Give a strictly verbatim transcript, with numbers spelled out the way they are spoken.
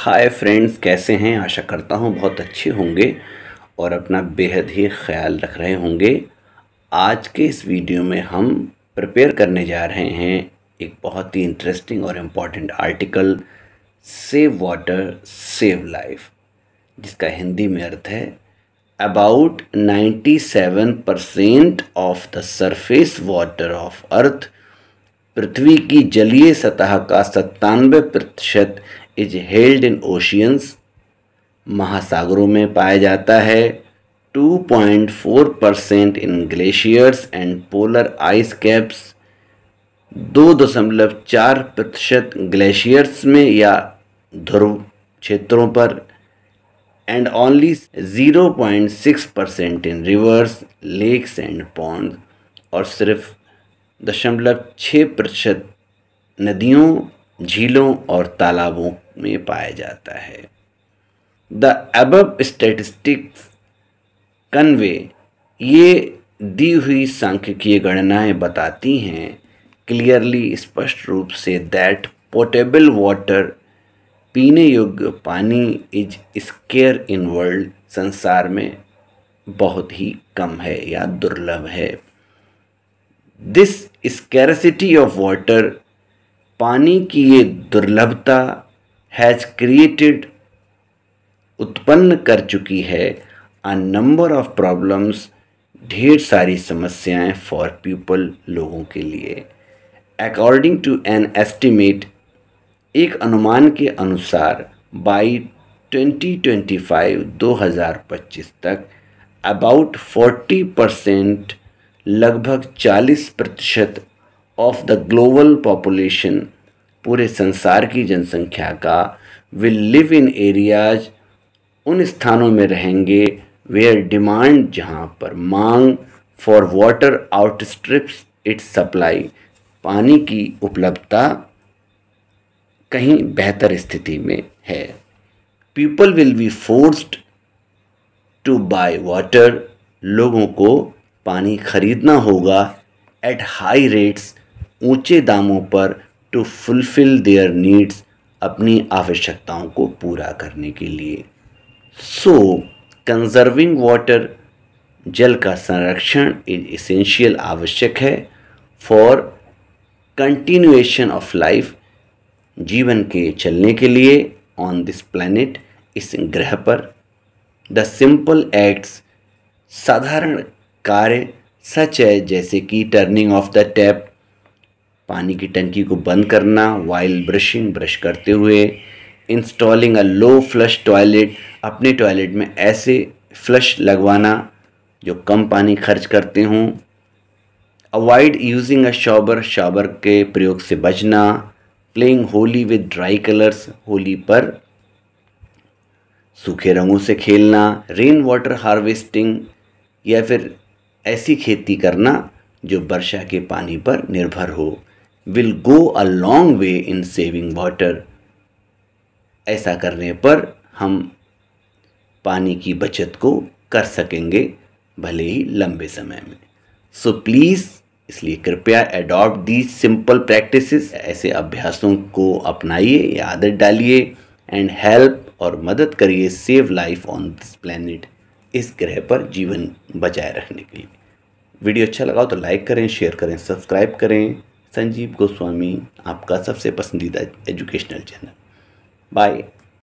Hi friends, कैसे हैं? आशा करता हूँ बहुत अच्छे होंगे और अपना बेहद ही ख्याल रख रहे होंगे। आज के इस वीडियो में हम प्रिपेयर करने जा रहे हैं एक बहुत ही इंटरेस्टिंग और important article, save water save life, जिसका हिंदी में अर्थ है अबाउट सत्तानवे percent of the surface water of earth, पृथ्वी की जलीय सतह का सत्तानवे प्रतिशत इज हेल्ड इन ओशियंस, महासागरों में पाया जाता है, two point four percent in glaciers and polar ice caps, दो दशमलव चार प्रतिशत ग्लेशियर्स में या ध्रुव क्षेत्रों पर, and only zero point six percent in rivers, lakes and ponds, और सिर्फ दशमलव छः प्रतिशत नदियों, झीलों और तालाबों में पाया जाता है। The above statistics convey, ये दी हुई सांख्यिकीय गणनाएँ बताती हैं clearly, स्पष्ट रूप से, that potable water, पीने योग्य पानी इज स्केयर इन वर्ल्ड, संसार में बहुत ही कम है या दुर्लभ है। दिस स्कैरसिटी ऑफ वाटर, पानी की ये दुर्लभता, हैज़ क्रिएटेड, उत्पन्न कर चुकी है, अ नंबर ऑफ प्रॉब्लम्स, ढेर सारी समस्याएं फॉर पीपल, लोगों के लिए। अकॉर्डिंग टू एन एस्टिमेट, एक अनुमान के अनुसार बाई ट्वेंटी ट्वेंटी फाइव दो हज़ार पच्चीस तक अबाउट फोर्टी परसेंट, लगभग चालीस प्रतिशत ऑफ द ग्लोबल पॉपुलेशन, पूरे संसार की जनसंख्या का, विल लिव इन एरियाज, उन स्थानों में रहेंगे, वेयर डिमांड, जहां पर मांग for water outstrips its supply, पानी की उपलब्धता कहीं बेहतर स्थिति में है। People will be forced to buy water, लोगों को पानी खरीदना होगा, एट हाई रेट्स, ऊंचे दामों पर, टू फुलफिल देयर नीड्स, अपनी आवश्यकताओं को पूरा करने के लिए। सो कंजर्विंग वाटर, जल का संरक्षण, इज एसेंशियल, आवश्यक है, फॉर कंटिन्यूएशन ऑफ लाइफ, जीवन के चलने के लिए, ऑन दिस प्लैनेट, इस ग्रह पर। द सिंपल एक्ट्स, साधारण कार्य, सच है, जैसे कि टर्निंग ऑफ द टैप, पानी की टंकी को बंद करना, वाइल ब्रशिंग, ब्रश करते हुए, installing a low flush toilet, अपने टॉयलेट में ऐसे फ्लश लगवाना जो कम पानी खर्च करते हों, avoid using a shower, shower के प्रयोग से बचना, playing Holi with dry colours, Holi पर सूखे रंगों से खेलना, रेन वाटर हार्वेस्टिंग, या फिर ऐसी खेती करना जो वर्षा के पानी पर निर्भर हो, will go a long way in saving water, ऐसा करने पर हम पानी की बचत को कर सकेंगे, भले ही लंबे समय में। सो प्लीज़, इसलिए कृपया एडॉप्ट दीज सिंपल प्रैक्टिसेस, ऐसे अभ्यासों को अपनाइए या आदत डालिए, एंड हेल्प, और मदद करिए, save life on this planet, इस ग्रह पर जीवन बचाए रखने के लिए। वीडियो अच्छा लगा तो लाइक करें, शेयर करें, सब्सक्राइब करें। संजीव गोस्वामी, आपका सबसे पसंदीदा एजुकेशनल चैनल। बाय।